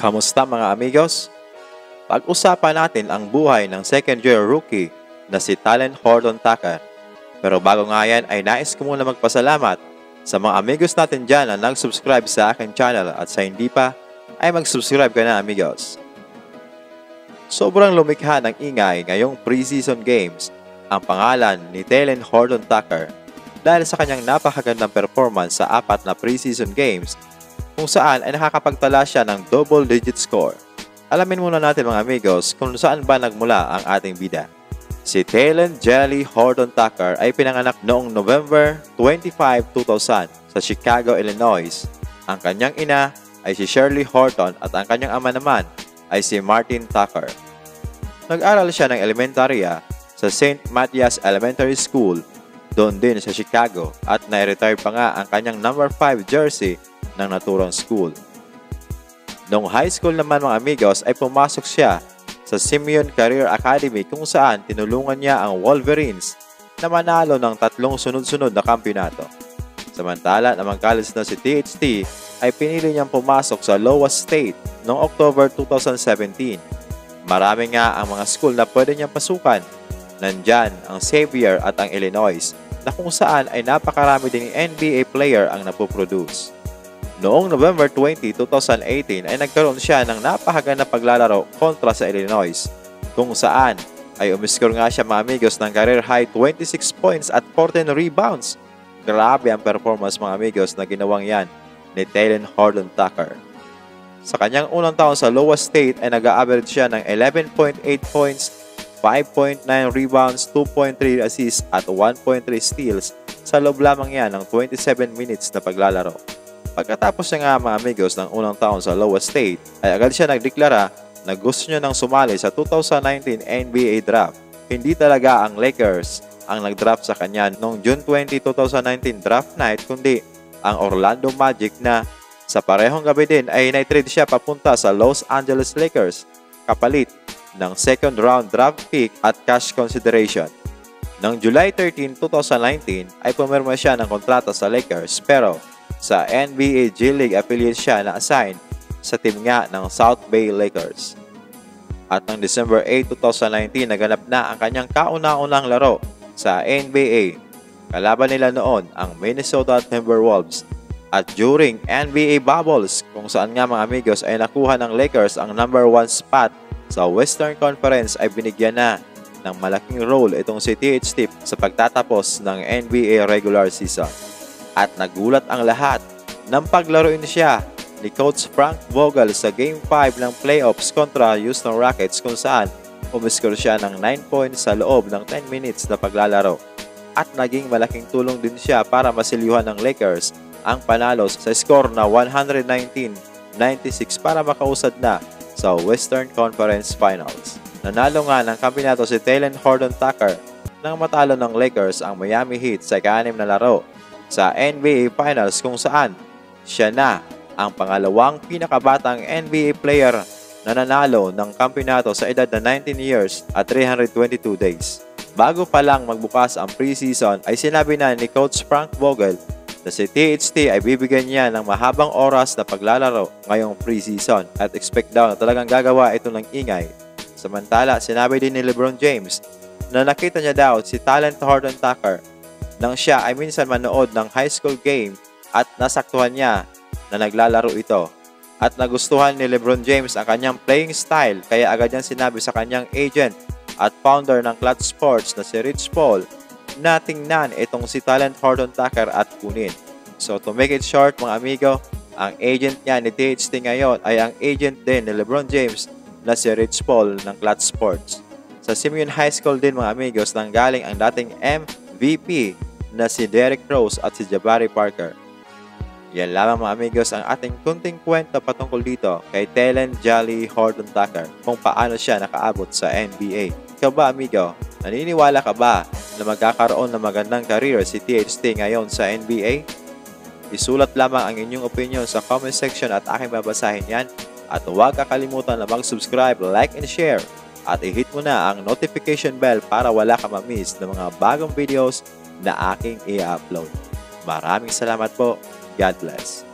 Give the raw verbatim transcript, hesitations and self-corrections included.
Kamusta mga amigos? Pag-usapan natin ang buhay ng second year rookie na si Talen Horton Tucker. Pero bago nga yan ay nais ko muna magpasalamat sa mga amigos natin dyan na nag-subscribe sa akin channel at sa hindi pa ay mag-subscribe ka na amigos. Sobrang lumikha ng ingay ngayong preseason games ang pangalan ni Talen Horton Tucker dahil sa kanyang napakagandang performance sa apat na preseason games kung saan ay nakakapagtala siya ng double-digit score. Alamin muna natin mga amigos kung saan ba nagmula ang ating bida. Si Talen Jelly Horton Tucker ay pinanganak noong November twenty-five, two thousand sa Chicago, Illinois. Ang kanyang ina ay si Shirley Horton at ang kanyang ama naman ay si Martin Tucker. Nag-aral siya ng elementarya sa Saint Matthias Elementary School doon din sa Chicago at nai-retire pa nga ang kanyang number five jersey ng naturang school. Noong high school naman mga amigos ay pumasok siya sa Simeon Career Academy kung saan tinulungan niya ang Wolverines na manalo ng tatlong sunod-sunod na kampiyonato. Samantala namang college na si T H T ay pinili niyang pumasok sa Iowa State noong October two thousand seventeen. Marami nga ang mga school na pwede niyang pasukan. Nandyan ang Xavier at ang Illinois na kung saan ay napakarami din N B A player ang napoproduce. Noong November twenty, two thousand eighteen ay nagkaroon siya ng napakagandang paglalaro kontra sa Illinois kung saan ay umiskor nga siya mga amigos ng career high twenty-six points at fourteen rebounds. Grabe ang performance mga amigos na ginawang yan ni Talen Horton Tucker. Sa kanyang unang taon sa Iowa State ay nag-a-average siya ng eleven point eight points, five point nine rebounds, two point three assists at one point three steals sa loob lamang yan ng twenty-seven minutes na paglalaro. Pagkatapos niya nga mga amigos ng unang taon sa Iowa State ay agad siya nagdeklara na gusto niya nang sumali sa two thousand nineteen N B A Draft. Hindi talaga ang Lakers ang nagdraft sa kanya noong June twenty, two thousand nineteen draft night kundi ang Orlando Magic na sa parehong gabi din ay naitrade siya papunta sa Los Angeles Lakers kapalit ng second round draft pick at cash consideration. Noong July thirteen, two thousand nineteen ay pumirma siya ng kontrata sa Lakers pero sa N B A G League affiliate siya na-assign sa team nga ng South Bay Lakers. At noong December eight, two thousand nineteen naganap na ang kanyang kauna-unang laro sa N B A. Kalaban nila noon ang Minnesota Timberwolves at during N B A Bubbles kung saan nga mga amigos ay nakuha ng Lakers ang number one spot sa Western Conference ay binigyan na ng malaking role itong si T H T sa pagtatapos ng N B A regular season. At nagulat ang lahat nang paglaruin siya ni Coach Frank Vogel sa Game five ng playoffs kontra Houston Rockets kung saan umiskor siya ng nine points sa loob ng ten minutes na paglalaro. At naging malaking tulong din siya para masilyuhan ng Lakers ang panalo sa score na one nineteen ninety-six para makausad na sa Western Conference Finals. Nanalo nga ng kampiyonato si Talen Horton Tucker nang matalo ng Lakers ang Miami Heat sa ika-anim na laro sa N B A Finals kung saan siya na ang pangalawang pinakabatang N B A player na nanalo ng kampiyonato sa edad na nineteen years at three hundred twenty-two days. Bago pa lang magbukas ang preseason ay sinabi na ni Coach Frank Vogel na si T H T ay bibigyan niya ng mahabang oras na paglalaro ngayong preseason at expect daw na talagang gagawa ito ng ingay. Samantala sinabi din ni LeBron James na nakita niya daw si Talen Horton Tucker nang siya ay minsan manood ng high school game at nasaktuhan niya na naglalaro ito. At nagustuhan ni LeBron James ang kanyang playing style kaya agad niyang sinabi sa kanyang agent at founder ng Clutch Sports na si Rich Paul na tingnan itong si Talen Horton Tucker at kunin. So to make it short mga amigo, ang agent niya ni T H T ngayon ay ang agent din ni LeBron James na si Rich Paul ng Clutch Sports. Sa Simeon High School din mga amigos nanggaling ang dating M V P na si Derrick Rose at si Jabari Parker. Yan lamang mga amigos ang ating kunting kwento patungkol dito kay Talen Jolly Horton Tucker kung paano siya nakaabot sa N B A. Ikaw ba amigo, naniniwala ka ba na magkakaroon ng magandang career si T H T ngayon sa N B A? Isulat lamang ang inyong opinion sa comment section at aking babasahin yan at huwag kakalimutan na mag-subscribe, like, and share at i-hit mo na ang notification bell para wala ka ma-miss ng mga bagong videos na aking i-upload. Maraming salamat po. God bless.